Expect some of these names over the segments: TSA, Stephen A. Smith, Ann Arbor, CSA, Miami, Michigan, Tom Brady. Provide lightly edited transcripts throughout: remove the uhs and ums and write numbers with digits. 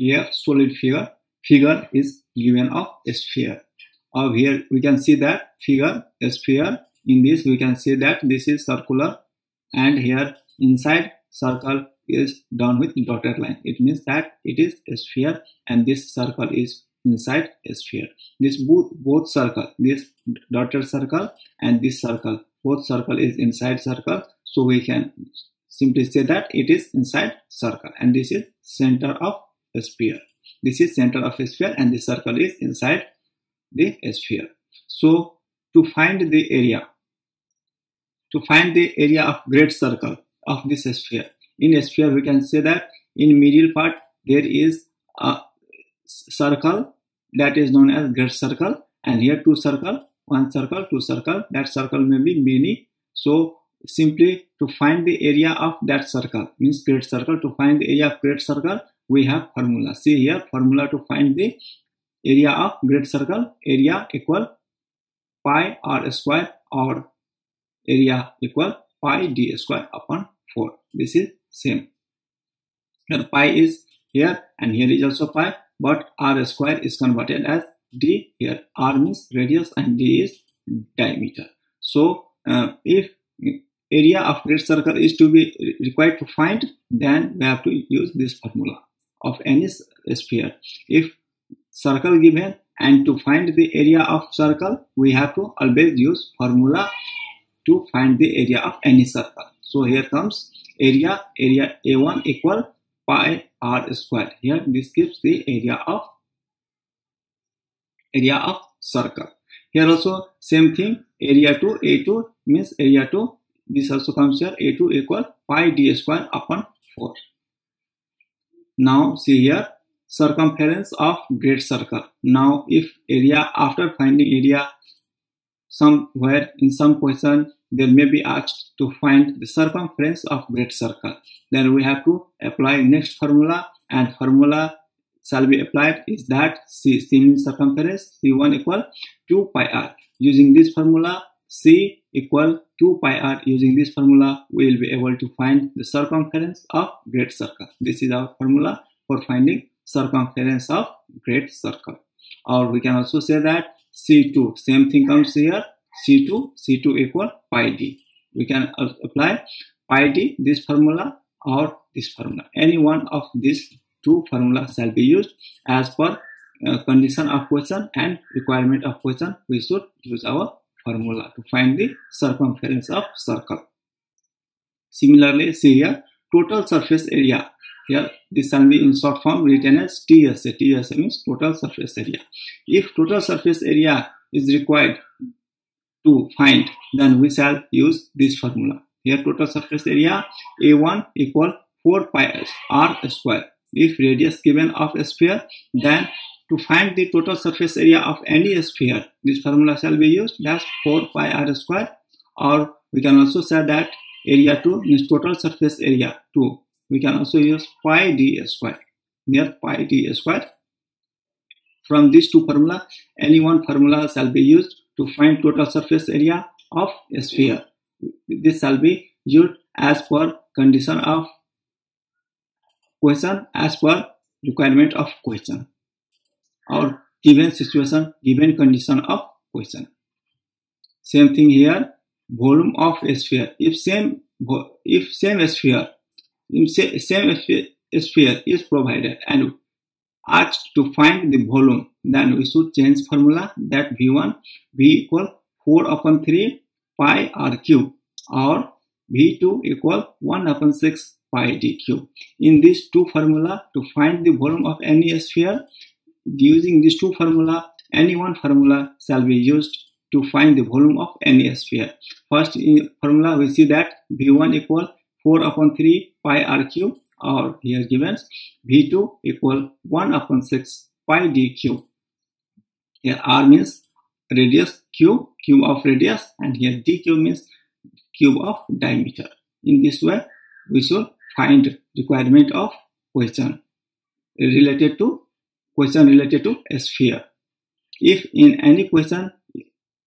a solid figure. Figure is given of a sphere. Now here we can see that figure, a sphere. In this we can see that this is circular and here inside circle is done with dotted line. It means that it is a sphere and this circle is inside a sphere. This both circle, this dotted circle and this circle, both circle is inside circle. So we can simply say that it is inside circle and this is center of a sphere. This is center of a sphere and the circle is inside the sphere. So to find the area, of great circle of this sphere, in a sphere we can say that in middle part there is a circle that is known as great circle and here two circle, one circle, two circle, that circle may be many. So simply to find the area of that circle means great circle, to find the area of great circle we have formula. See here formula to find the area of great circle, area equal pi r square or area equal pi d square upon 4. This is same. Here pi is here and here is also pi, but r square is converted as d here. R means radius and d is diameter. So if area of great circle is to be required to find, then we have to use this formula of any sphere. If circle given and to find the area of circle, we have to always use formula to find the area of any circle. So here comes area, A1 equal pi r square. Here this gives the area of circle. Here also same thing, area 2, A2 means area 2. This also comes here, A2 equal pi d square upon 4. Now see here, circumference of great circle. Now if area, after finding area, somewhere in some question there may be asked to find the circumference of great circle, then we have to apply next formula, and formula shall be applied is that C means circumference, C1 equal 2 pi r. Using this formula C equal 2 pi r, using this formula we will be able to find the circumference of great circle. This is our formula for finding circumference of great circle. Or we can also say that C2, same thing comes here, C2 equal pi d. We can apply pi d, this formula or this formula. Any one of these two formulas shall be used as per condition of question and requirement of question. We should use our formula to find the circumference of circle. Similarly, see here, total surface area. Here this shall be in short form written as TSA. TSA means total surface area. If total surface area is required to find, then we shall use this formula. Here total surface area A1 equal 4 pi r square. If radius given of a sphere, then to find the total surface area of any sphere, this formula shall be used, that's 4 pi r square. Or we can also say that area 2 means total surface area 2. We can also use pi d square, near pi d square. From these two formula, any one formula shall be used to find total surface area of a sphere. This shall be used as per condition of question, as per requirement of question, or given situation, given condition of question. Same thing here, volume of a sphere. If same sphere is provided and asked to find the volume, then we should change formula, that V1 V equal 4 upon 3 pi r cube or V2 equal 1 upon 6 pi d cube. In these two formula to find the volume of any sphere, using these two formula, any one formula shall be used to find the volume of any sphere. First in formula we see that V1 equal 4 upon 3 pi r cube, or here given V2 equal 1 upon 6 pi d cube. Here r means radius cube, cube of radius, and here d cube means cube of diameter. In this way we should find requirement of question related to a sphere. If in any question,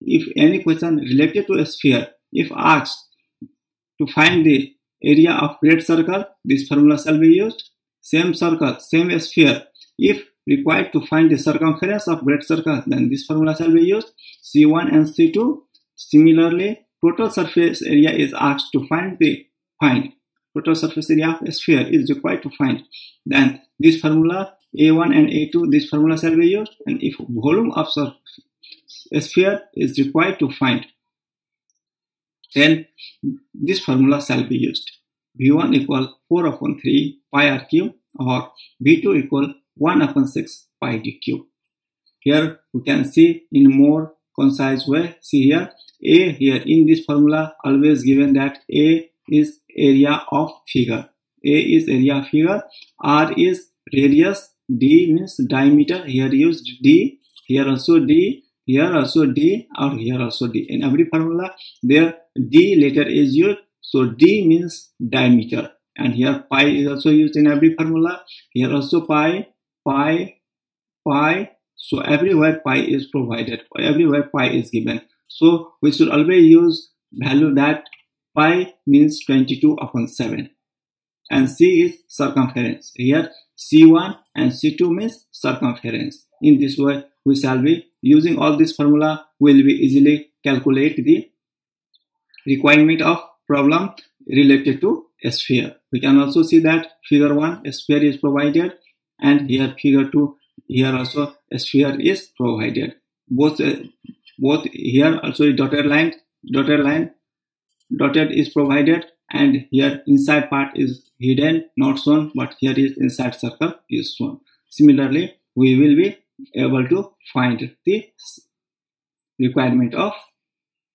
related to a sphere, if asked to find the area of great circle, this formula shall be used. Same circle, same sphere, If required to find the circumference of great circle, then this formula shall be used, C1 and C2. Similarly, total surface area is asked to find. Total surface area of a sphere is required to find. Then this formula A1 and A2, this formula shall be used. And if volume of a sphere is required to find, then this formula shall be used. V1 equal 4 upon 3 pi r cube, or V2 equal 1 upon 6 pi d cube. Here we can see in more concise way. See here, A here in this formula always given that A is area of figure. A is area of figure, R is radius, D means diameter. Here used D, here also D, here also D, or here also D. In every formula there D letter is used, so D means diameter. And here pi is also used in every formula. Here also pi, pi, pi. So everywhere pi is provided, or everywhere pi is given. So we should always use value that pi means 22 upon 7. And C is circumference. Here C1 and C2 means circumference. In this way we shall be using all this formula, will be easily calculate the requirement of problem related to a sphere. We can also see that figure 1 a sphere is provided, and here figure 2, here also a sphere is provided. Both here also dotted is provided, and here inside part is hidden, not shown, but here is inside circle is shown. Similarly, we will be able to find the requirement of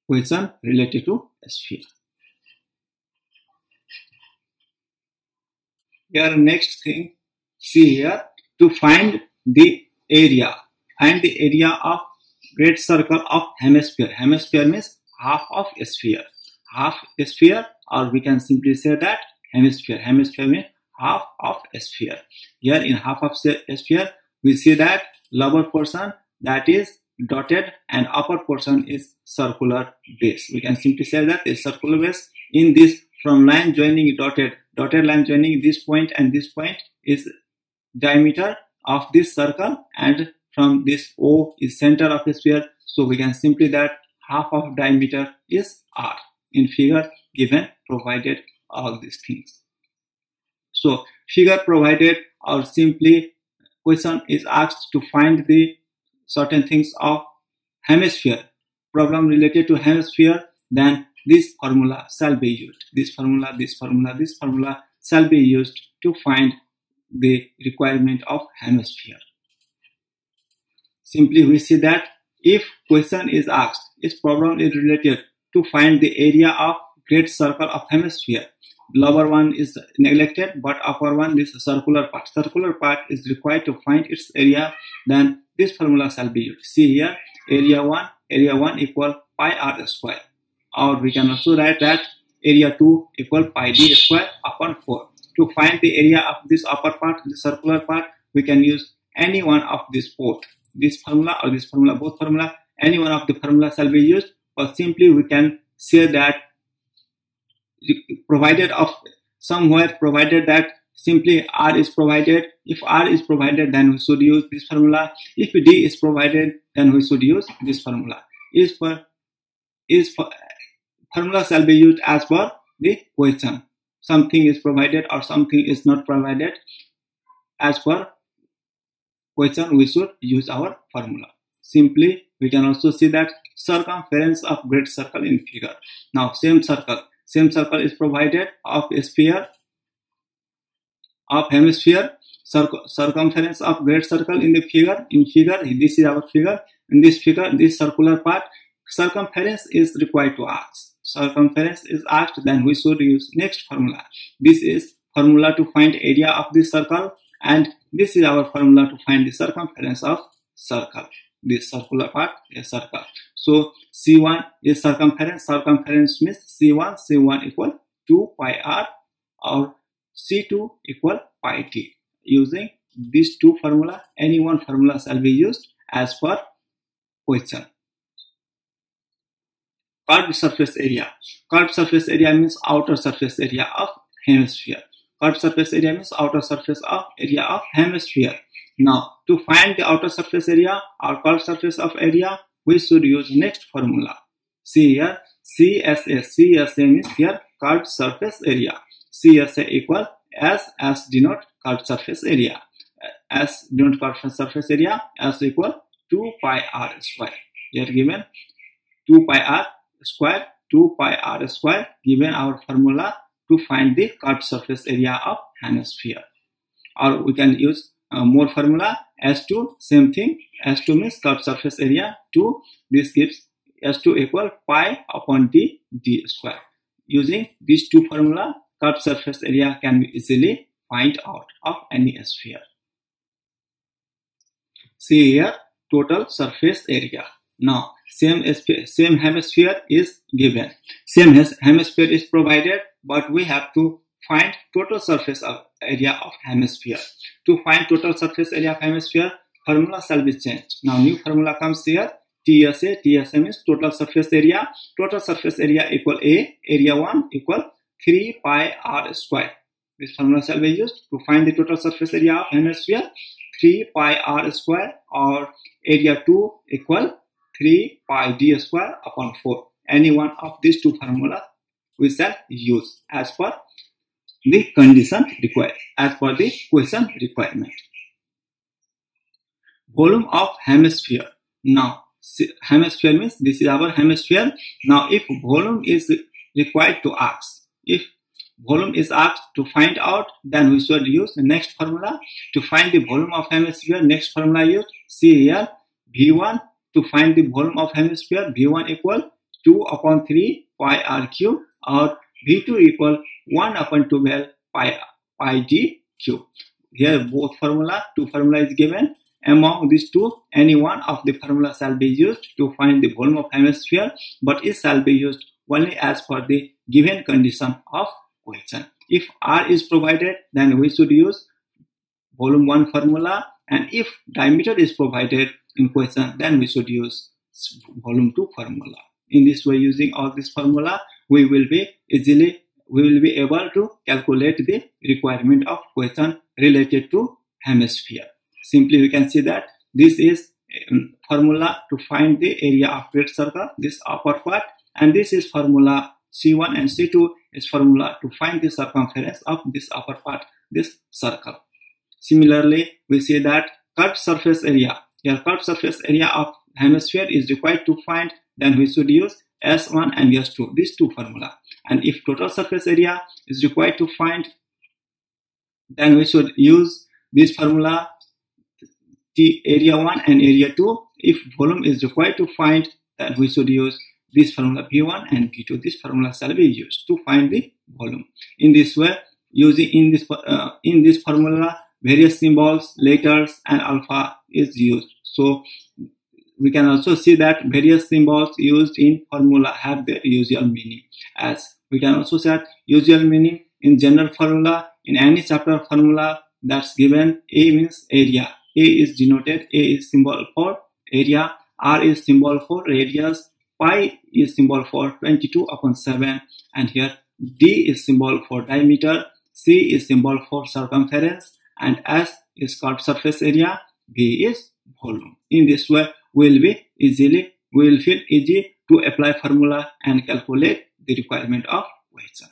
question related to a sphere. Here next thing, see here, to find the area. Find the area of great circle of hemisphere. Hemisphere means half of a sphere. Half a sphere, or we can simply say that hemisphere. Hemisphere means half of a sphere. Here in half of a sphere, we see that lower portion that is dotted and upper portion is circular base. We can simply say that a circular base. In this, from line joining dotted line joining this point and this point is diameter of this circle, and from this O is center of the sphere. So we can simply that half of diameter is R. In figure given provided all these things. So figure provided, or simply question is asked to find the certain things of hemisphere, problem related to hemisphere, then this formula shall be used. This formula shall be used to find the requirement of hemisphere. Simply we see that if question is asked, if problem is related to find the area of great circle of hemisphere, lower one is neglected but upper one is circular part. Circular part is required to find its area, then this formula shall be used. See here, area 1 equal pi r square, or we can also write that area 2 equal pi d square upon 4. To find the area of this upper part, the circular part, we can use any one of these both. This formula or this formula, both formula, any one of the formula shall be used. Or simply we can say that provided that simply R is provided. If R is provided, then we should use this formula. If D is provided, then we should use this formula. Formula shall be used as per the question. Something is provided or something is not provided, as per question we should use our formula. Simply we can also see that circumference of great circle in figure. Now same circle is provided of a sphere, of hemisphere. Circumference of great circle in the figure. This is our figure. In this figure, this circular part, circumference is required to ask. Circumference is asked, then we should use next formula. This is formula to find area of this circle, and this is our formula to find the circumference of circle. This circular part is circle. So C1 is circumference. Circumference means C1 equal 2 pi r, or C2 equal pi t. Using these two formula, any one formula shall be used as per question. Curved surface area. Curved surface area means outer surface area of hemisphere. Curved surface area means outer surface of area of hemisphere. Now, to find the outer surface area or curved surface of area, we should use next formula. See here, CSA. CSA means here curved surface area. CSA equal S denote curved surface area. S denote curved surface area. S equal 2 pi r square. Here given 2 pi r square. 2 pi r square given our formula to find the curved surface area of hemisphere. Or we can use more formula S2, same thing. S2 means curved surface area 2. This gives S2 equal pi upon d square. Using these two formula, curved surface area can be easily find out of any sphere. See here, total surface area. Now, same hemisphere is given. Same hemisphere is provided, but we have to find total surface area of hemisphere. To find total surface area of hemisphere, formula shall be changed. Now new formula comes here. TSA. TSA means total surface area. Total surface area equal A. Area 1 equal 3 pi r square. This formula shall be used to find the total surface area of hemisphere. 3 pi r square or area 2 equal 3 pi d square upon 4. Any one of these two formula we shall use as per the condition required, as per the question requirement. Volume of hemisphere. Now, hemisphere means this is our hemisphere. Now, if volume is required to ask, if volume is asked to find out, then we should use the next formula. To find the volume of hemisphere, next formula used. See here, V1. To find the volume of hemisphere, V1 equal 2 upon 3 pi r cube or V2 equal 1 upon 12 pi d cube. Here both formula, two formula is given. Among these two, any one of the formula shall be used to find the volume of hemisphere, but it shall be used only as per the given condition of question. If r is provided, then we should use volume 1 formula, and if diameter is provided in question, then we should use volume 2 formula. In this way, using all this formula, we will be able to calculate the requirement of question related to hemisphere. Simply, we can see that this is formula to find the area of red circle, this upper part, and this is formula C1 and C2 is formula to find the circumference of this upper part, this circle. Similarly, we see that curved surface area. Here, curved surface area of hemisphere is required to find. Then we should use S1 and S2, these two formula. And if total surface area is required to find, then we should use this formula, the area 1 and area 2. If volume is required to find, then we should use this formula V1 and V2. This formula shall be used to find the volume. In this way, using in this formula, various symbols, letters, and alpha is used. So we can also see that various symbols used in formula have their usual meaning. As we can also say that usual meaning in general formula, in any chapter formula that's given, A means area. A is denoted, A is symbol for area, R is symbol for radius, pi is symbol for 22 upon 7, and here D is symbol for diameter, C is symbol for circumference, and S is curved surface area, V is volume. In this way, we will feel easy to apply formula and calculate the requirement of question.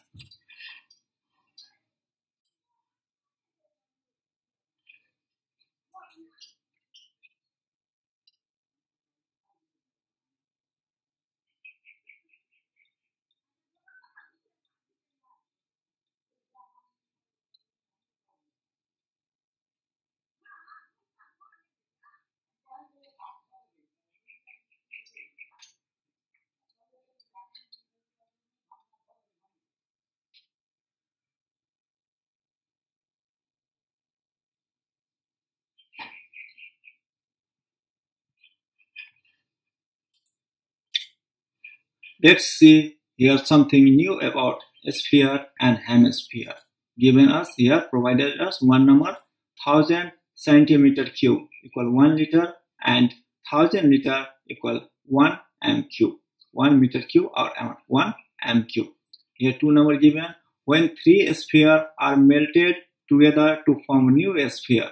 Let's see here something new about sphere and hemisphere. Given us here, provided us one number, 1000 centimeter cube equal 1 liter and 1000 liter equal 1 m cube. 1 meter cube or 1 m cube. Here two number given. When three spheres are melted together to form new sphere,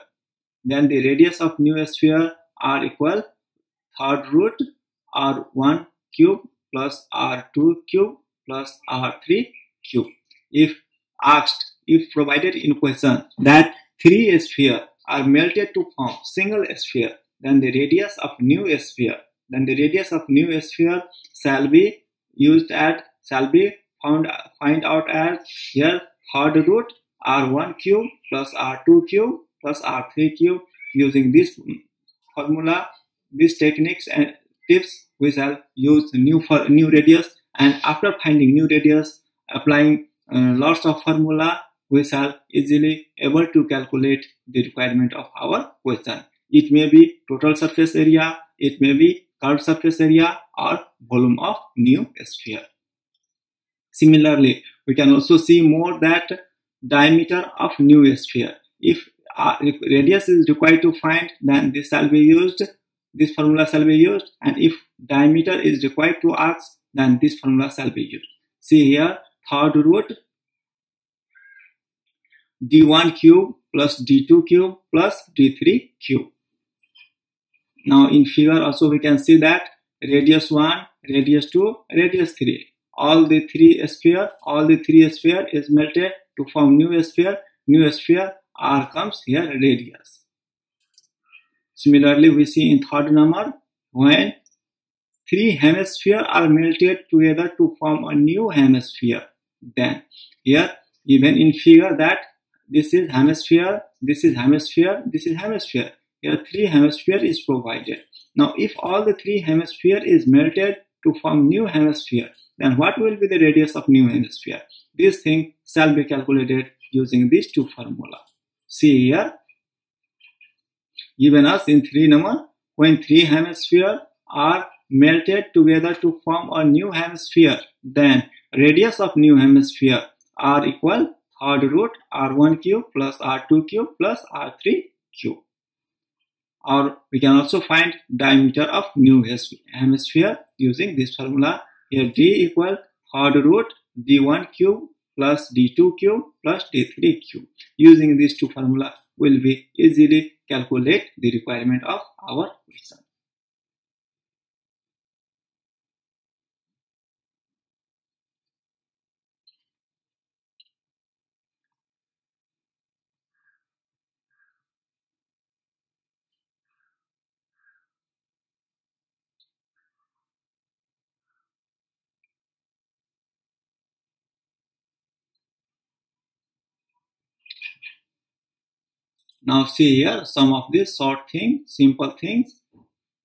then the radius of new sphere r equal third root r1 cube plus r2 cube plus r3 cube. If asked, if provided in question that three spheres are melted to form single sphere, then the radius of new sphere shall be used at find out as here third root r1 cube plus r2 cube plus r3 cube. Using this formula, these techniques and tips, we shall use new radius, and after finding new radius, applying lots of formula, we shall easily able to calculate the requirement of our question. It may be total surface area, it may be curved surface area, or volume of new sphere. Similarly, we can also see more that diameter of new sphere. If radius is required to find, then this shall be used, this formula shall be used, and if diameter is required to ask, then this formula shall be used. See here, third root d1 cube plus d2 cube plus d3 cube. Now in figure also we can see that radius 1, radius 2, radius 3. All the three sphere is melted to form new sphere. New sphere r comes here radius. Similarly, we see in third number, when three hemispheres are melted together to form a new hemisphere, then here even in figure that this is hemisphere, this is hemisphere, this is hemisphere. Here three hemisphere is provided. Now if all the three hemisphere is melted to form new hemisphere, then what will be the radius of new hemisphere? This thing shall be calculated using these two formula. See here, given us in three number, when three hemisphere are melted together to form a new hemisphere, then radius of new hemisphere r equal third root r1 cube plus r2 cube plus r3 cube. Or we can also find diameter of new hemisphere using this formula. Here d equal third root d1 cube plus d2 cube plus d3 cube. Using these two formula, will be easily calculate the requirement of our question. Now see here some of these short things, simple things.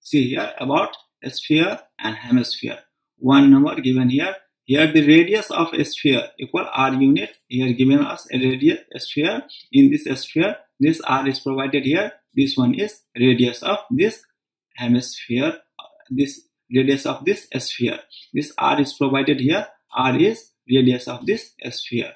See here about sphere and hemisphere. One number given here. Here the radius of a sphere equal r unit. Here given us a radius sphere. In this sphere, this r is provided here. This one is radius of this hemisphere. This radius of this sphere. This r is provided here. R is radius of this sphere.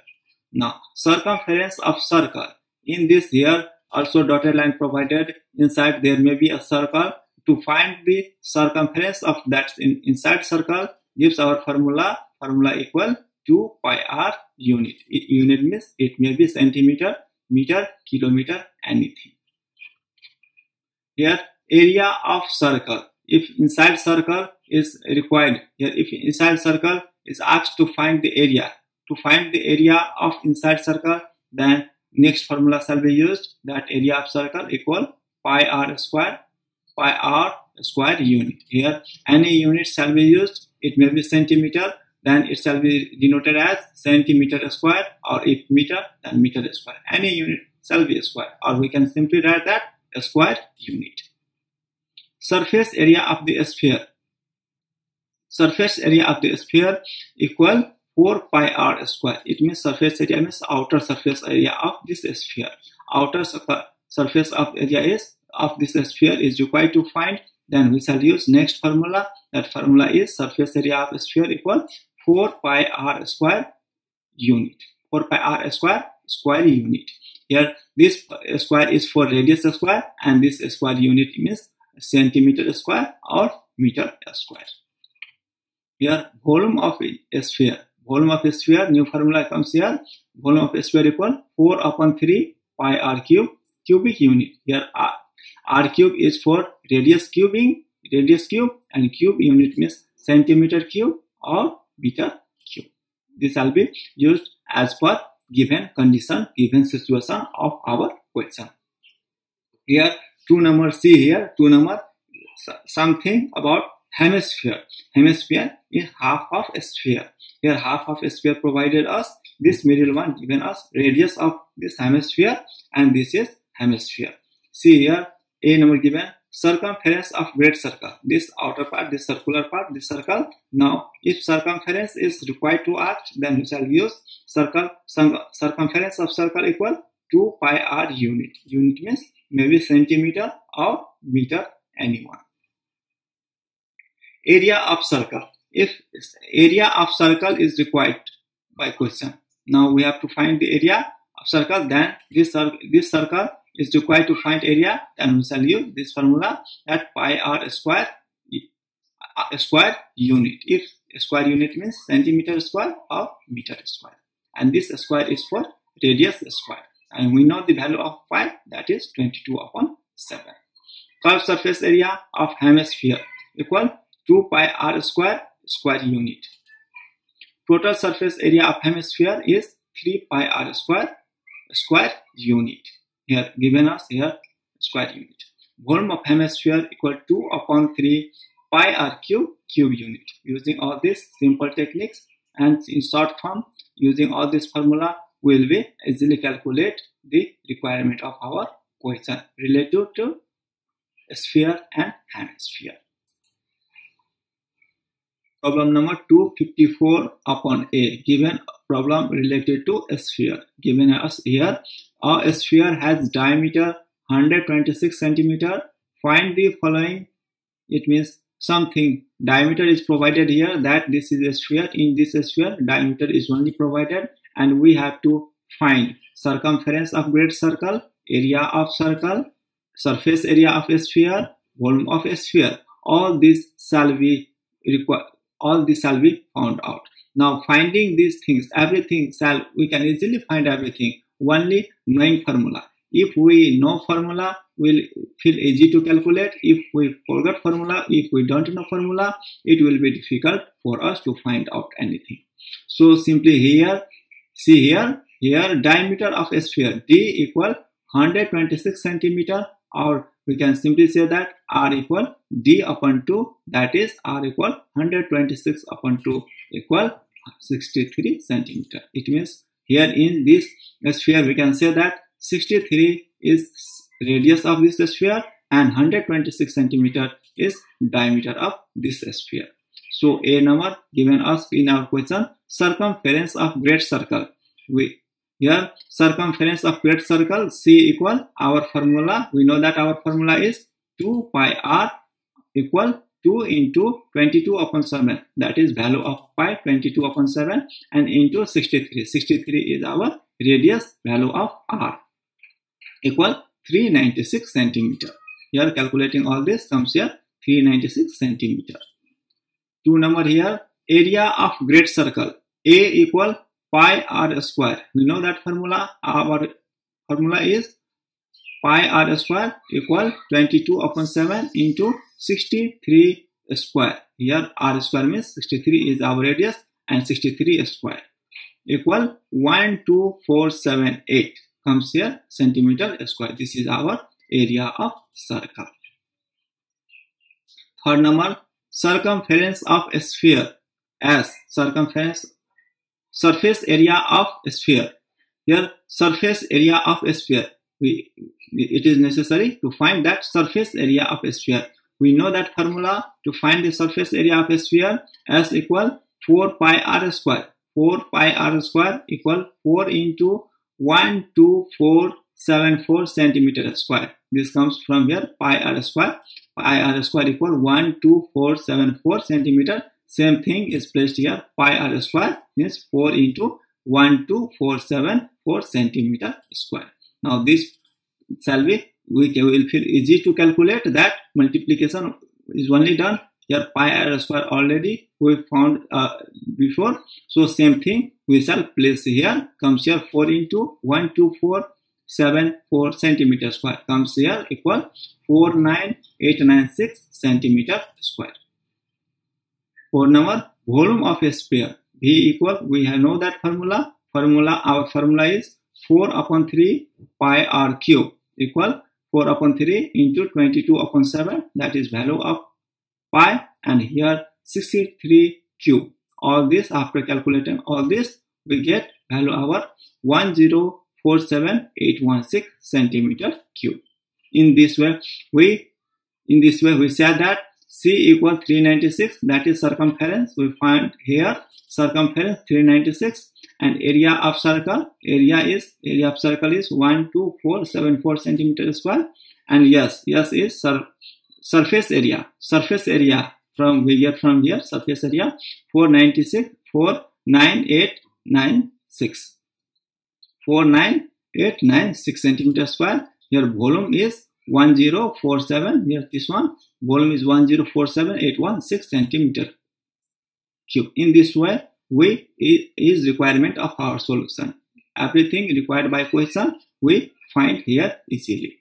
Now circumference of circle. In this here, also dotted line provided. Inside there may be a circle. To find the circumference of that inside circle, gives our formula. Formula equal 2 pi r unit. Unit means it may be centimeter, meter, kilometer, anything. Here area of circle. If inside circle is required, here if inside circle is asked to find the area, of inside circle, then next formula shall be used, that area of circle equal pi r square unit. Here any unit shall be used. It may be centimeter, then it shall be denoted as centimeter square, or if meter, then meter square. Any unit shall be square, or we can simply write that a square unit. Surface area of the sphere. Surface area of the sphere equal 4 pi r square. It means surface area means outer surface area of this sphere. Outer surface of area is of this sphere is required to find. Then we shall use next formula. That formula is surface area of sphere equal 4 pi r square unit. 4 pi r square unit. Here this square is for radius square, and this square unit means centimeter square or meter square. Here volume of a sphere. Volume of a sphere, new formula comes here. Volume of a sphere equal 4 upon 3 pi r cube cubic unit. Here R cube is for radius cube, and cube unit means centimeter cube or meter cube. This will be used as per given condition, given situation of our question. Here two number C here, two number something about hemisphere. Hemisphere is half of a sphere. Here half of a sphere provided us. This middle one given us radius of this hemisphere, and this is hemisphere. See here A number given circumference of great circle. This outer part, this circular part, this circle. Now if circumference is required to act, then we shall use circle. Circumference of circle equal 2 pi r unit. Unit means maybe centimeter or meter, anyone. Area of circle. If area of circle is required by question, now we have to find the area of circle, then this circle is required to find area, then we shall use this formula, that pi r square unit. If square unit means centimeter square or meter square, and this square is for radius square, and we know the value of pi, that is 22/7. Curved surface area of hemisphere equal 2 pi r square unit. Total surface area of hemisphere is 3 pi r square unit. Here given us here square unit. Volume of hemisphere equal 2/3 pi r cube unit. Using all these simple techniques and in short form, using all this formula, we will be easily calculate the requirement of our question related to sphere and hemisphere. Problem number 254/A. Given problem related to a sphere. Given us here a sphere has diameter 126 centimeter. Find the following. It means something. Diameter is provided here, that this is a sphere. In this sphere, diameter is only provided, and we have to find circumference of great circle, area of circle, surface area of a sphere, volume of a sphere. All this shall be required. All this shall be found out. Now finding these things, everything shall, we can easily find everything only knowing formula. If we know formula, will feel easy to calculate. If we forget formula, if we don't know formula, it will be difficult for us to find out anything. So simply here, see here, diameter of a sphere D equal 126 centimeter, or we can simply say that R equal D/2, that is R equal 126/2 equal 63 centimeter. It means here in this sphere we can say that 63 is radius of this sphere and 126 centimeter is diameter of this sphere. So A number given us in our question, circumference of great circle. Here circumference of great circle C equal our formula. We know that our formula is 2 pi r equal 2 into 22/7. That is value of pi 22/7 and into 63. 63 is our radius, value of r equal 396 centimeter. Here calculating all this comes here 396 centimeter. Two number here area of great circle A equal pi r square. We know that formula. Our formula is pi r square equal 22/7 into 63 square. Here r square means 63 is our radius and 63 square equal 12478 comes here centimeter square. This is our area of circle. Third number circumference of a sphere S. Circumference surface area of a sphere. Here surface area of a sphere, it is necessary to find that surface area of a sphere. We know that formula to find the surface area of a sphere S equal 4 pi r square. 4 pi r square equal 4 into 12474 centimeter square. This comes from here pi r square. Pi r square equal 12474 centimeter. Same thing is placed here. Pi r square means 4 into 12474 centimeter square. Now this shall be, we will feel easy to calculate that multiplication is only done here. Pi r square already we found before, so same thing we shall place here. Comes here 4 into 124 74 centimeter square comes here equal 49896 centimeter square. For number volume of a sphere V equal, we have know that formula. Our formula is 4/3 pi r cube equal 4/3 into 22/7, that is value of pi, and here 63 cube. All this, after calculating all this, we get value our 1047816 centimeter cube. In this way we said that C equal 396, that is circumference. We find here circumference 396, and area of circle is 12474 centimeter square, and yes is surface area from we get from here surface area 49896 centimeter square. Here volume is 1047. Here this one volume is 1047816 centimeter cube. In this way we is requirement of our solution. Everything required by question we find here easily.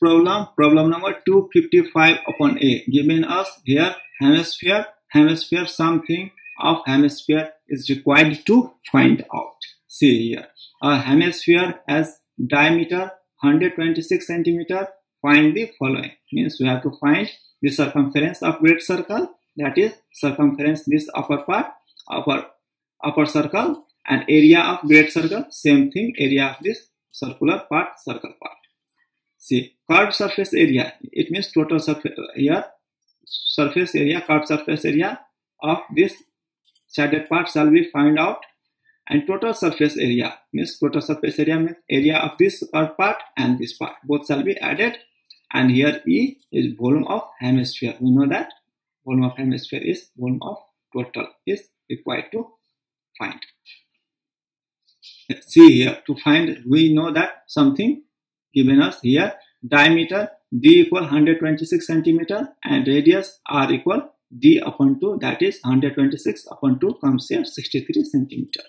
Problem number 255/A given us here hemisphere, something of hemisphere is required to find out. See here, a hemisphere has diameter 126 centimeter. Find the following, means we have to find the circumference of great circle, that is circumference this upper part, upper circle, and area of great circle, same thing, area of this circular part, circle part. See, curved surface area, it means total surface here, surface area, curved surface area of this shaded part shall be found out, and total surface area means area of this curved part and this part, both shall be added. And here E is volume of hemisphere. We know that volume of hemisphere is volume of total is required to find. See here, to find we know that something given us here, diameter D equal 126 centimeter and radius R equal D/2, that is 126/2 comes here 63 centimeter.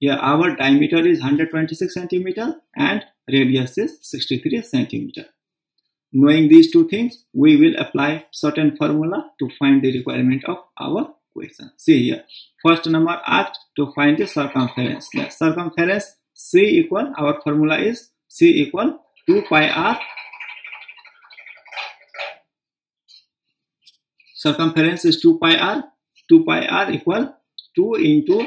Here our diameter is 126 centimeter and radius is 63 centimeter. Knowing these two things, we will apply certain formula to find the requirement of our question. See here, first number asked to find the circumference. The circumference C equal, our formula is C equal 2 pi r. Circumference is 2 pi r. 2 pi r equal 2 into 2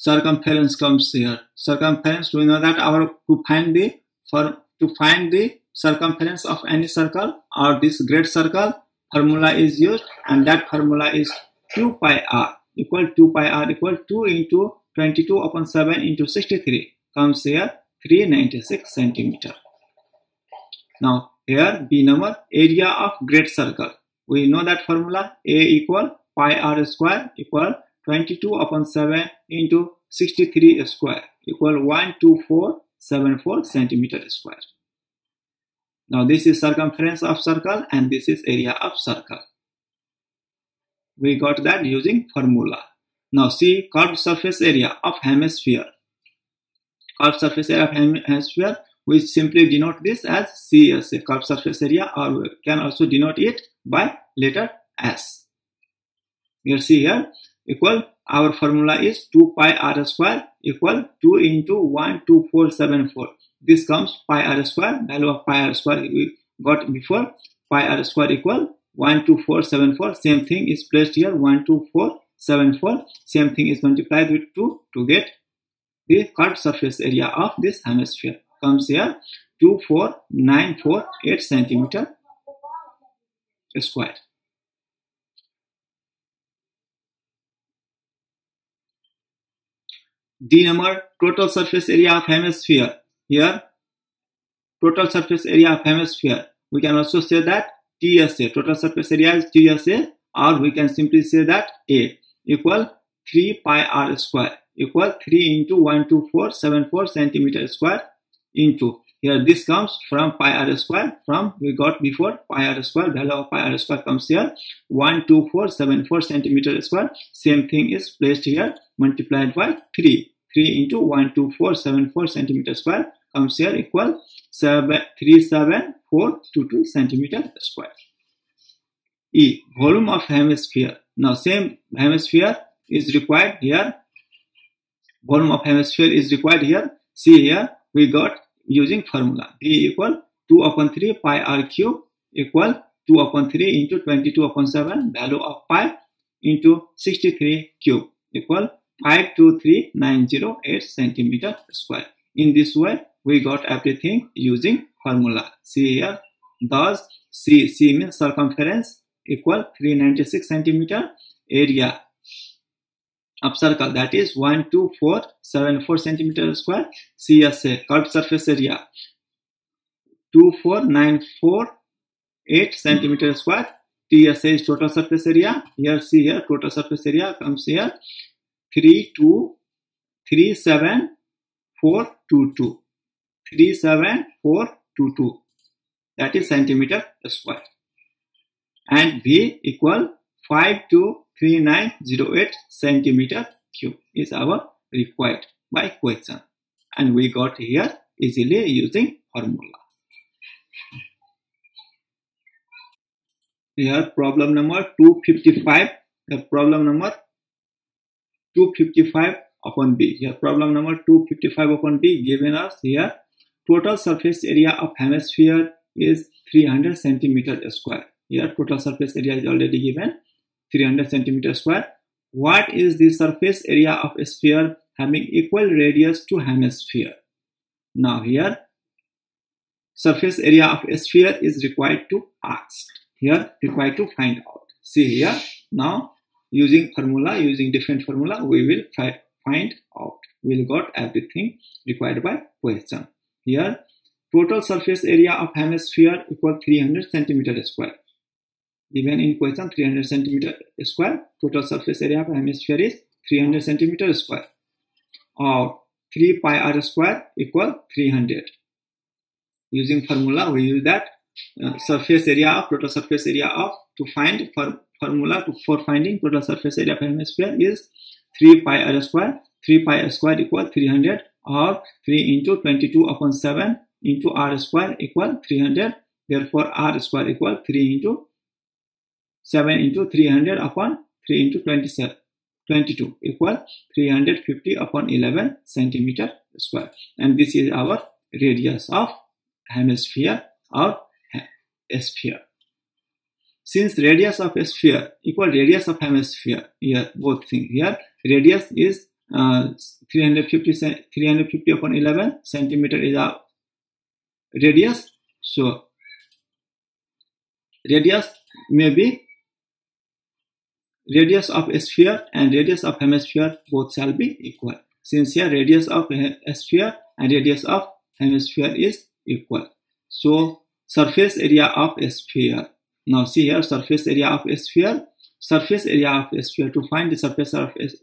circumference comes here. We know that to find the circumference of any circle or this great circle, formula is used, and that formula is 2 pi r equal 2 into 22/7 into 63 comes here 396 centimeter. Now here B number, area of great circle. We know that formula A equal pi r square equal 22/7 into 63 square equal 12474 centimeter square. Now this is circumference of circle and this is area of circle. We got that using formula. Now see curved surface area of hemisphere. Curved surface area of hemisphere, we simply denote this as CSA, curved surface area, or we can also denote it by letter S. You see here, equal our formula is 2 pi r square equal 2 into 12474. This comes pi r square, value of pi r square we got before, pi r square equal 12474, same thing is placed here 12474, same thing is multiplied with 2 to get the curved surface area of this hemisphere comes here 24948 centimeter square. D number, total surface area of hemisphere. Here total surface area of hemisphere, we can also say that TSA, total surface area is TSA, or we can simply say that A equal 3 pi r square equal 3 into 12474 centimeter square into here. This comes from pi r square, from we got before pi r square, value of pi r square comes here 12474 centimeter square. Same thing is placed here, multiplied by 3 into 12474 centimeter square comes here equal 37422 centimeter square. E, volume of hemisphere. Now same hemisphere is required here. Volume of hemisphere is required here. See here we got using formula B equal 2 upon 3 pi r cube equal 2 upon 3 into 22 upon 7 value of pi into 63 cube equal 523908 centimeter square. In this way we got everything using formula. See here, thus C means circumference equal 396 centimeter, area of circle that is 12474 centimeter square. CSA, curved surface area, 24948 centimeter square. TSA is total surface area. Here see here total surface area comes here 3237422. 37422. That is centimeter square. And B equal 523908 centimeter cube is our required by question. And we got here easily using formula. Here problem number 255. Here problem number 255 upon B. Here problem number 255 upon B given us here total surface area of hemisphere is 300 centimeter square. Here total surface area is already given 300 centimeter square. What is the surface area of a sphere having equal radius to hemisphere? Now here surface area of a sphere is required to ask. Here required to find out. See here, now using formula, using different formula we will find out. We'll got everything required by question. Here total surface area of hemisphere equal 300 centimeter square. Even in question 300 centimeter square, total surface area of hemisphere is 300 centimeter square, or 3 pi r square equal 300. Using formula we use that surface area of total surface area of to find formula for finding total surface area of hemisphere is 3 pi r square. 3 pi r square equal 300, or 3 into 22 upon 7 into r square equal 300. Therefore r square equal 3 into 7 into 300 upon 3 into 22 equal 350 upon 11 centimeter square. And this is our radius of hemisphere or sphere. Since radius of a sphere equal radius of hemisphere, here both things here radius is 350 upon 11 centimeter is our radius. So radius may be radius of a sphere and radius of hemisphere both shall be equal. Since here radius of a sphere and radius of hemisphere is equal, so surface area of a sphere. Now see here surface area of a sphere. Surface area of a sphere, to find the surface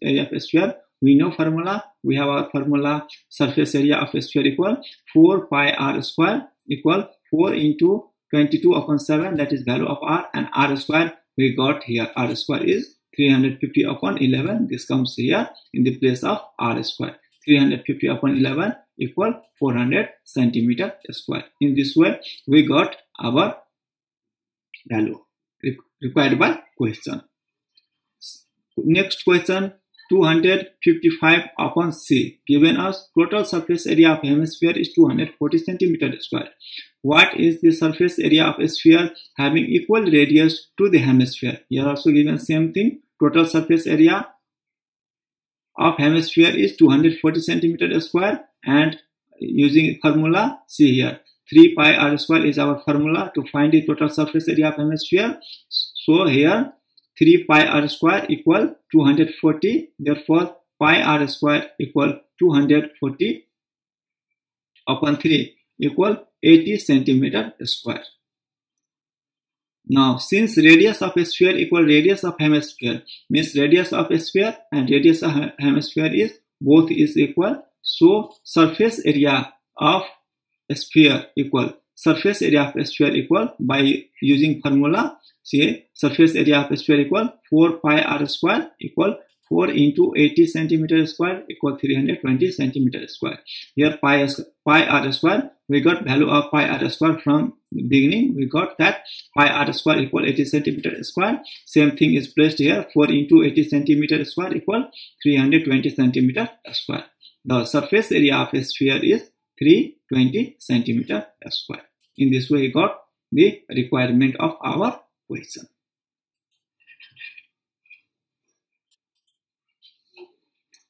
area of a sphere we know formula. We have our formula surface area of a sphere equal 4 pi r square equal 4 into 22 upon 7, that is value of r, and r square we got here. R square is 350 upon 11. This comes here in the place of r square. 350 upon 11 equal 400 centimeter square. In this way we got our value required by question. Next question 255 upon C given us total surface area of hemisphere is 240 centimeter square. What is the surface area of a sphere having equal radius to the hemisphere? Here also given same thing, total surface area of hemisphere is 240 centimeter square, and using formula see here 3 pi r square is our formula to find the total surface area of hemisphere. So here 3 pi r square equal 240, therefore pi r square equal 240 upon 3 equal 80 centimeter square. Now since radius of a sphere equal radius of hemisphere, means radius of a sphere and radius of hemisphere is both is equal, so surface area of sphere equal surface area of sphere equal by using formula, say surface area of sphere equal 4 pi r square equal 4 into 80 centimeter square equal 320 centimeter square. Here pi r square, we got value of pi r square from beginning. We got that pi r square equal 80 centimeter square. Same thing is placed here. 4 into 80 centimeter square equal 320 centimeter square. The surface area of a sphere is 320 centimeter square. In this way, we got the requirement of our question.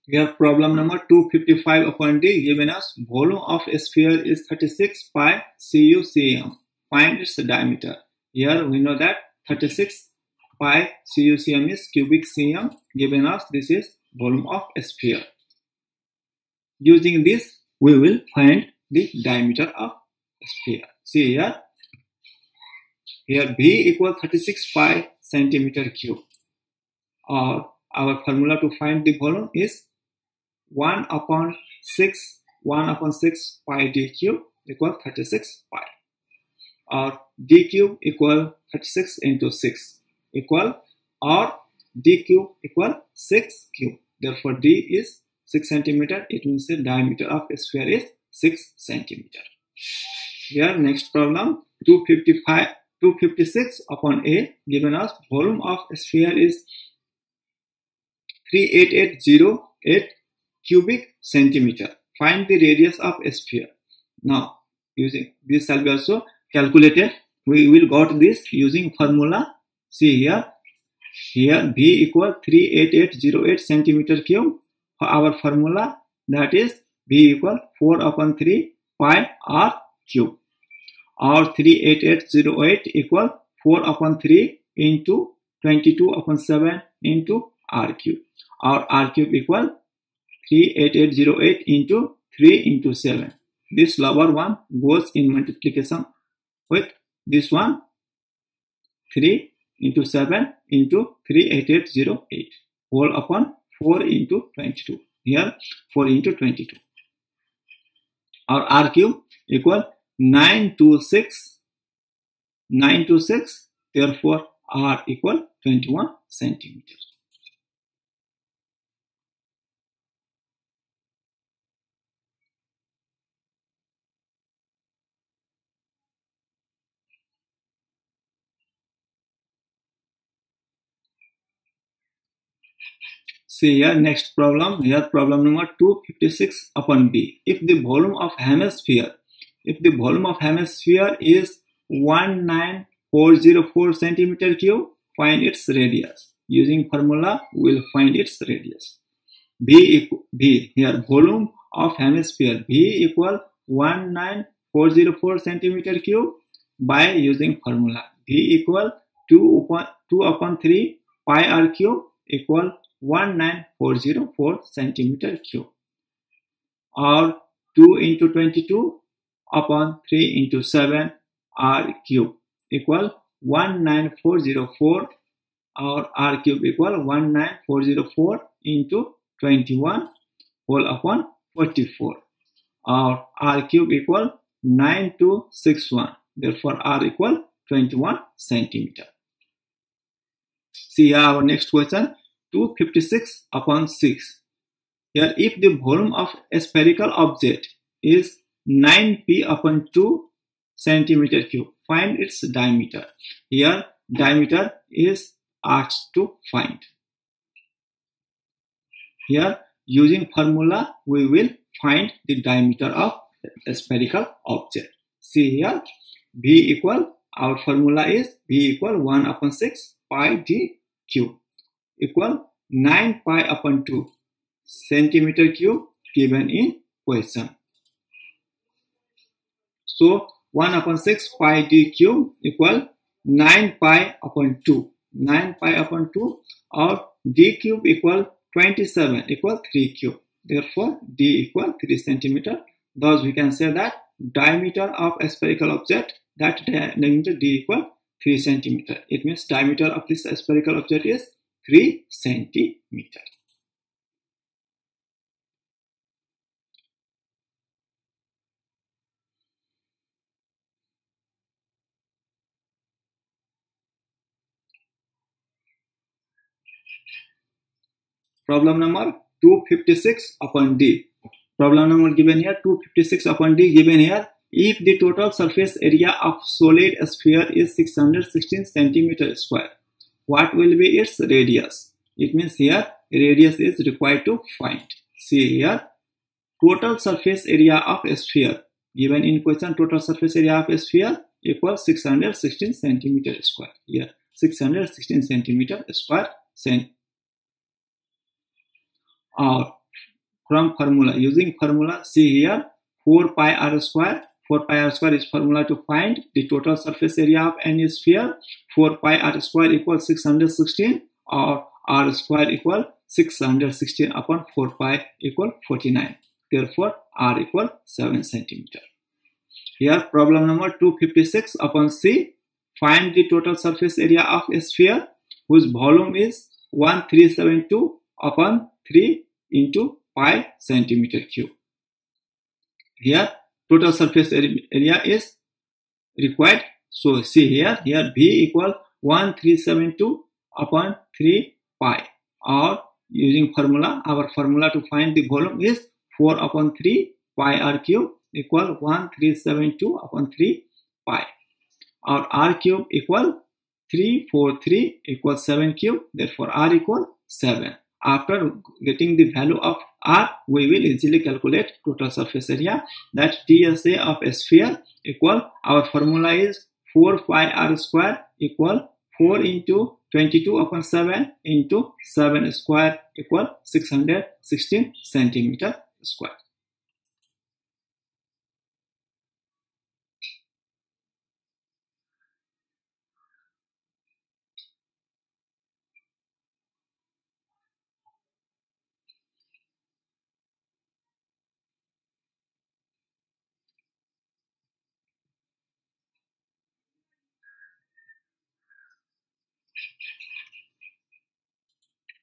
We have problem number 255 upon D given us volume of a sphere is 36 pi cucm. Find its diameter. Here we know that 36 pi cucm is cubic cm. Given us this is volume of a sphere. Using this we will find the diameter of a sphere. See here. Here b equal 36 pi centimeter cube. Or our formula to find the volume is 1 upon 6 pi d cube equal 36 pi, or d cube equal 36 into 6 equal, or d cube equal 6 cube. Therefore d is 6 centimeter. It means the diameter of a sphere is 6 centimeter. Here next problem 256 upon A given us volume of a sphere is 38808 cubic centimeter. Find the radius of a sphere. Now, using this shall be also calculated. We will got this using formula. See here. Here b equal 38808 centimeter cube. For our formula, that is b equal 4 upon 3 pi r cube. Or 38808 equal 4 upon 3 into 22 upon 7 into r cube. Our r cube equal 38808 into 3 into 7. This lower one goes in multiplication with this one, 3 into 7 into 38808 whole upon 4 into 22. Here 4 into 22. Our r cube equal 926. Therefore r equal 21 centimeters. See here next problem. Here problem number 256 upon B. If the volume of hemisphere, is 19404 centimeter cube, find its radius. Using formula, we'll find its radius. B here volume of hemisphere B equal 19404 centimeter cube by using formula. B equal 2 upon 3 pi r cube equal 19404 centimeter cube, or 2 into 22 upon 3 into 7 r cube equal 19404, or r cube equal 19404 into 21 whole upon 44, or r cube equal 9261. Therefore r equal 21 centimeter. See our next question 256 upon 6. Here if the volume of a spherical object is 9p upon 2 centimeter cube, find its diameter. Here diameter is asked to find. Here using formula we will find the diameter of a spherical object. See here b equal, our formula is b equal 1 upon 6 pi d cube equal 9 pi upon 2 centimeter cube given in question. So 1 upon 6 pi d cube equal 9 pi upon 2. 9 pi upon 2, or d cube equal 27 equal 3 cube. Therefore d equal 3 centimeter. Thus we can say that diameter of a spherical object, that diameter d equal 3 centimeter. It means diameter of this spherical object is 3 centimeter. Problem number 256/D. Problem number given here 256/D given here. If the total surface area of solid sphere is 616 centimeter square, what will be its radius? It means here radius is required to find. See here, total surface area of a sphere given in question. Total surface area of a sphere equals 616 centimeter square. Here 616 centimeter square और from formula, using formula, see here 4 pi r square is formula to find the total surface area of any sphere. 4 pi r square equals 616 or r square equal 616 upon 4 pi equal 49. Therefore r equal 7 centimeter. Here problem number 256/C. Find the total surface area of a sphere whose volume is 1372/3 × π centimeter cube. Here total surface area is required. So see here, here b equal 1372/3 π. Or using formula, our formula to find the volume is 4/3 πr³ equal 1372/3 π. Or r³ equal 343 equals 7³. Therefore r equal 7. After getting the value of r, we will easily calculate total surface area, that TSA of a sphere equal, our formula is 4 pi r square equal 4 × 22/7 × 7² equal 616 centimeter square.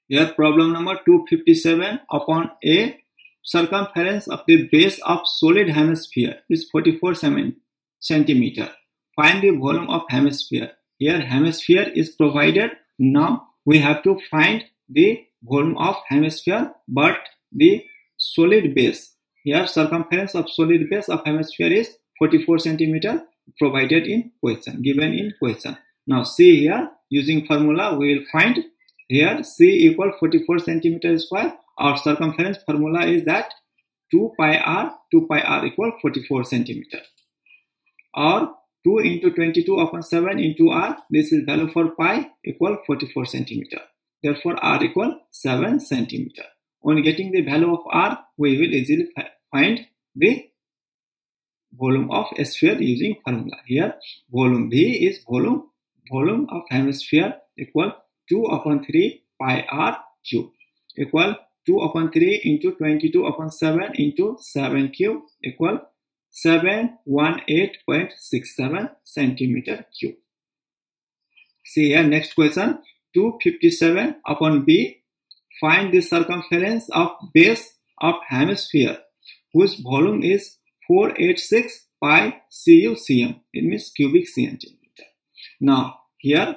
Here problem number 257/A. Circumference of the base of solid hemisphere is 44 centimeter. Find the volume of hemisphere. Here hemisphere is provided. Now we have to find the volume of hemisphere, but the solid base. Here circumference of solid base of hemisphere is 44 centimeter provided in question, given in question. Now see here, using formula we will find. Here c equal 44 centimeter square. Our circumference formula is that 2 pi r equal 44 centimeter. Or 2 × 22/7 × r. This is value for pi equal 44 centimeter. Therefore r equal 7 centimeter. On getting the value of r, we will easily find the volume of a sphere using formula. Here volume b is volume of hemisphere equal 2/3 πr³ equal 2/3 × 22/7 × 7³ equal 718.67 cm³. See here next question 257/B. Find the circumference of base of hemisphere whose volume is 486 π cu cm. It means cubic centimeter. Now here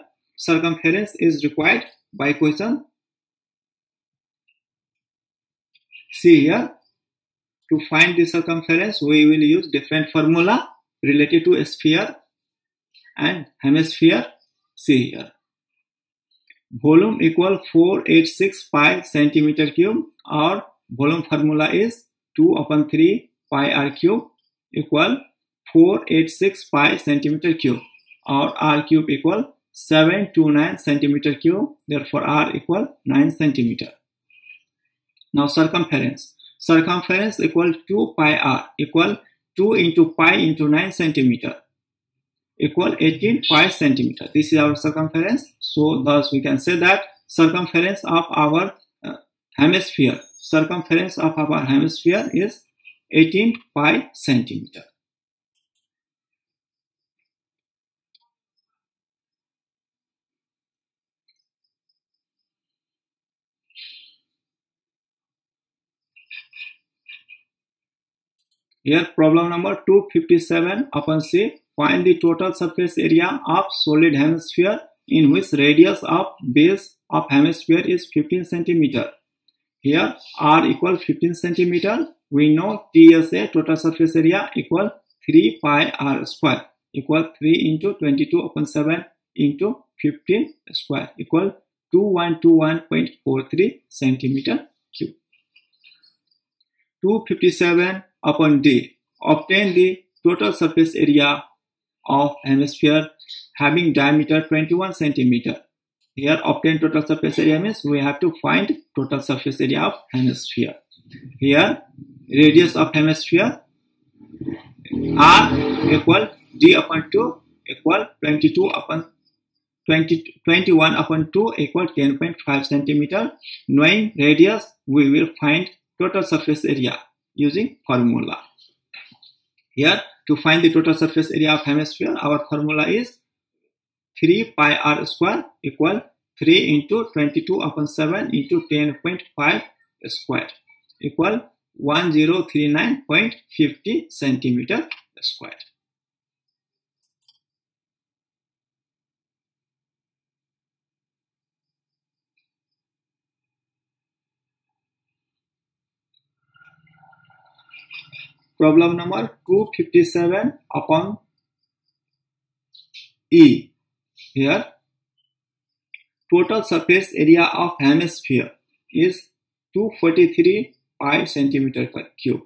circumference is required by question. See here, to find the circumference we will use different formula related to a sphere and hemisphere. See here, volume equal 486 π cm³. Our volume formula is 2/3 πr³ equal 486 π cm³. Our r³ equal 729 cm³. Therefore r equal 9 cm. Now circumference equal 2 pi r equal 2 × π × 9 cm equal 18 π cm. This is our circumference. So thus we can say that circumference of our hemisphere is 18 π cm. Here problem number 257/C. Find the total surface area of solid hemisphere in which radius of base of hemisphere is 15 centimeter. Here R equal 15 centimeter. We know TSA total surface area equal 3 pi r square equal 3 into 22 upon 7 into 15 square equal 2121.43 centimeter cube. 257 upon D. Obtain the total surface area of hemisphere having diameter 21 centimeter. Here obtain total surface area means we have to find total surface area of hemisphere. Here radius of hemisphere R equal D upon 2 equal 21 upon 2 equal 10.5 centimeter. Knowing radius, we will find total surface area using formula. Here to find the total surface area of hemisphere, our formula is 3 pi r square equal 3 into 22 upon 7 into 10.5 square equal 1039.50 centimeter square. Problem number 257 upon E. Here total surface area of hemisphere is 243 pi centimeter cube.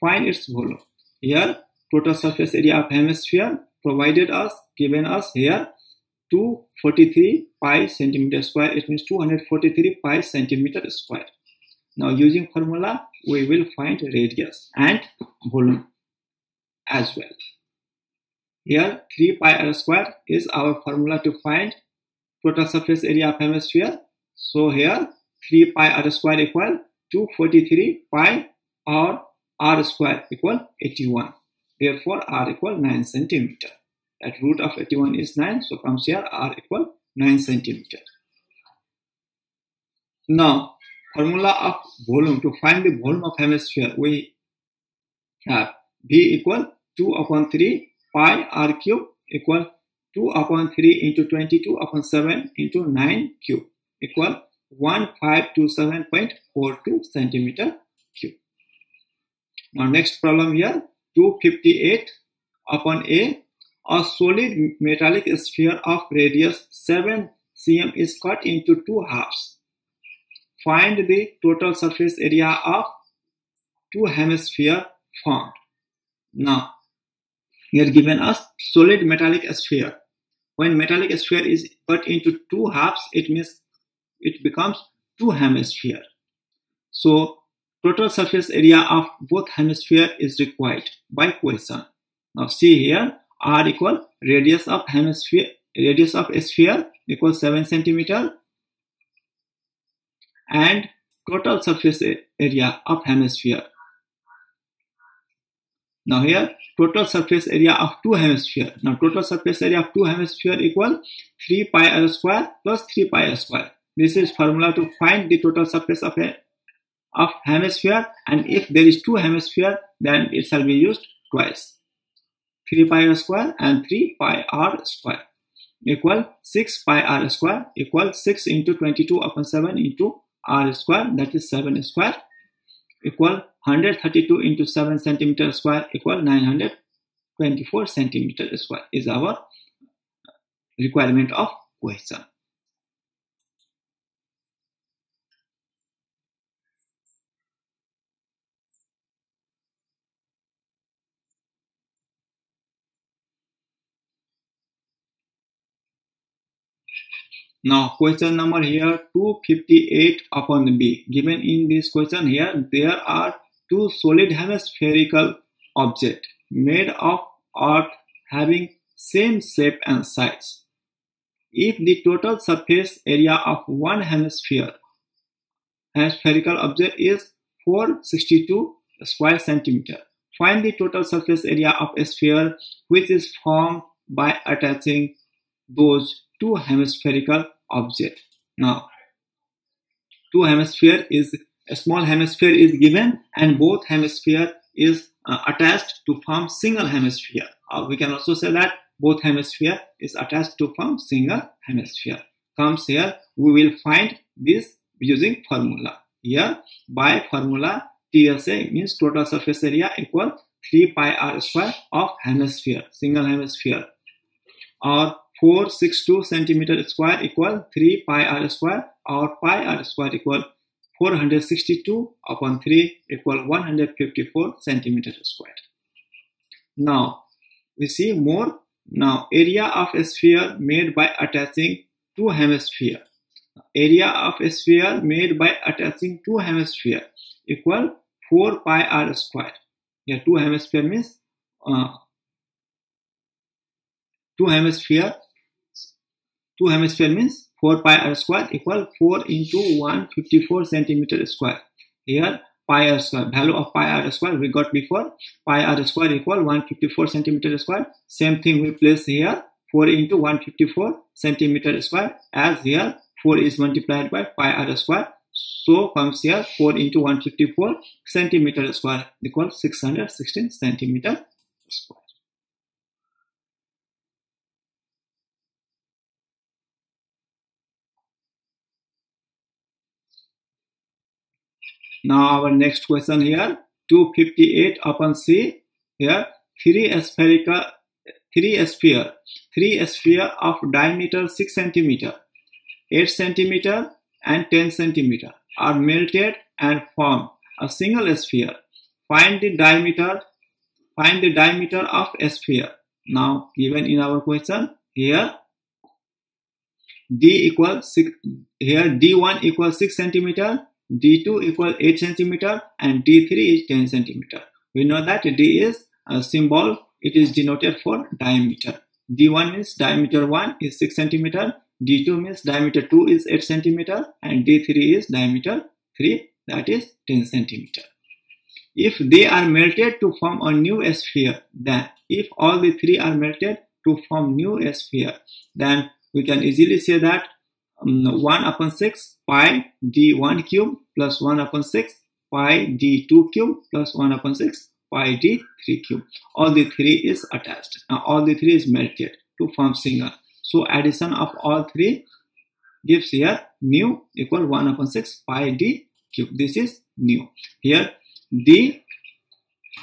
Find its volume. Here total surface area of hemisphere provided us, given us here 243 pi centimeter square. It means 243 pi centimeter square. Now using formula we will find radius and volume as well. Here 3 pi r square is our formula to find total surface area of hemisphere. So here 3 pi r square equal 243 pi or r square equal 81. Therefore r equal 9 centimeter. That root of 81 is 9. So comes here r equal 9 centimeter. Now formula of volume. To find the volume of hemisphere we have B equal 2 upon 3 pi r cube equal 2 upon 3 into 22 upon 7 into 9 cube equal 1527.42 centimeter cube. Now next problem here 258 upon A. A solid metallic sphere of radius 7 cm is cut into two halves. Find the total surface area of two hemispheres formed. Now, here given us solid metallic sphere. When metallic sphere is cut into two halves, it means it becomes two hemispheres. So, total surface area of both hemispheres is required by question. Now, see here R equal radius of hemisphere, radius of sphere equals 7 centimeter. And total surface area of hemisphere. Now here total surface area of two hemisphere. Now total surface area of two hemisphere equal 3 pi r square plus 3 pi r square. This is formula to find the total surface of hemisphere, and if there is two hemisphere then it shall be used twice. 3 pi r square and 3 pi r square equal 6 pi r square equal 6 into 22 upon 7 into r square, that is 7 square equal 132 into 7 centimeter square equal 924 centimeter square is our requirement of question. Now question number here 258 upon B. Given in this question here there are two solid hemispherical objects made of earth having same shape and size. If the total surface area of one hemispherical object is 462 square centimeter, find the total surface area of a sphere which is formed by attaching those two hemispherical object. Now, two hemisphere is a small hemisphere is given, and both hemisphere is attached to form single hemisphere. We can also say that both hemisphere is attached to form single hemisphere. Comes here, we will find this using formula. here by formula TSA means total surface area equal 3 pi r square of hemisphere, single hemisphere, or 462 centimeter square equal 3 pi r square, or pi r square equal 462 upon 3 equal 154 centimeter square. Now we see more. Now area of a sphere made by attaching two hemisphere. Area of a sphere made by attaching two hemisphere equal 4 pi r square. Yeah, two hemisphere means two hemisphere means 4 pi r square equal 4 into 154 centimeter square. Here pi r square, value of pi r square we got before, pi r square equal 154 centimeter square. Same thing we place here, 4 into 154 centimeter square, as here 4 is multiplied by pi r square. So comes here 4 into 154 centimeter square equal 616 centimeter square. Now our next question here, 258 upon C, here three sphere of diameter 6 centimeter, 8 centimeter and 10 centimeter are melted and form a single sphere. Find the diameter of a sphere. Now given in our question, here D1 equals 6 centimeter, D2 equals 8 centimeter, and D3 is 10 centimeter. We know that D is a symbol, it is denoted for diameter. D1 means diameter 1 is 6 centimeter, D2 means diameter 2 is 8 centimeter, and D3 is diameter 3, that is 10 centimeter. If they are melted to form a new sphere, then if all the three are melted to form new sphere, then we can easily say that 1 upon 6 pi d1 cube plus 1 upon 6 pi d2 cube plus 1 upon 6 pi d3 cube. All the three is attached. Now all the three is melted to form single. So addition of all three gives here new equal 1 upon 6 pi d cube. This is new. Here d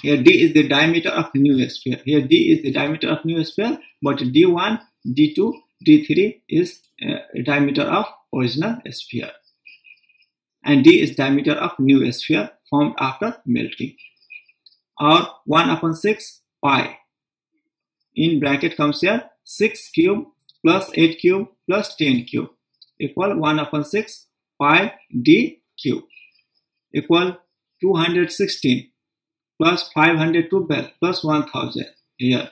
is the diameter of new sphere. Here d is the diameter of new sphere, but d1, d2, d3 is diameter of original sphere, and d is diameter of new sphere formed after melting, or 1 upon 6 pi, in bracket comes here 6 cube plus 8 cube plus 10 cube equal 1 upon 6 pi d cube equal 216 plus 512 plus 1000. Here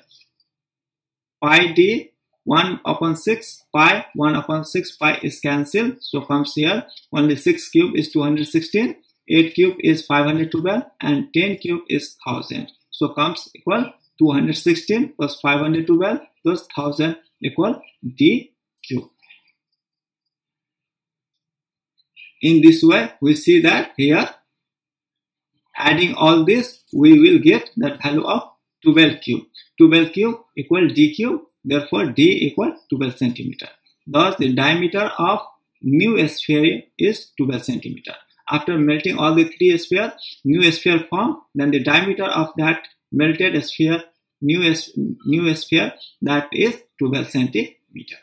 pi d 1 upon 6 pi, 1 upon 6 pi is cancelled, so comes here only 6 cube is 216, 8 cube is 512, and 10 cube is 1000. So comes equal 216 plus 512 plus 1000 equal d cube. In this way we see that here adding all this we will get that value of 12 cube. 12 cube equal d cube. Therefore, d equal 12 centimeter. Thus, the diameter of new sphere is 12 centimeter. After melting all the three spheres, new sphere form. Then the diameter of that melted sphere, new sphere, that is 12 centimeter.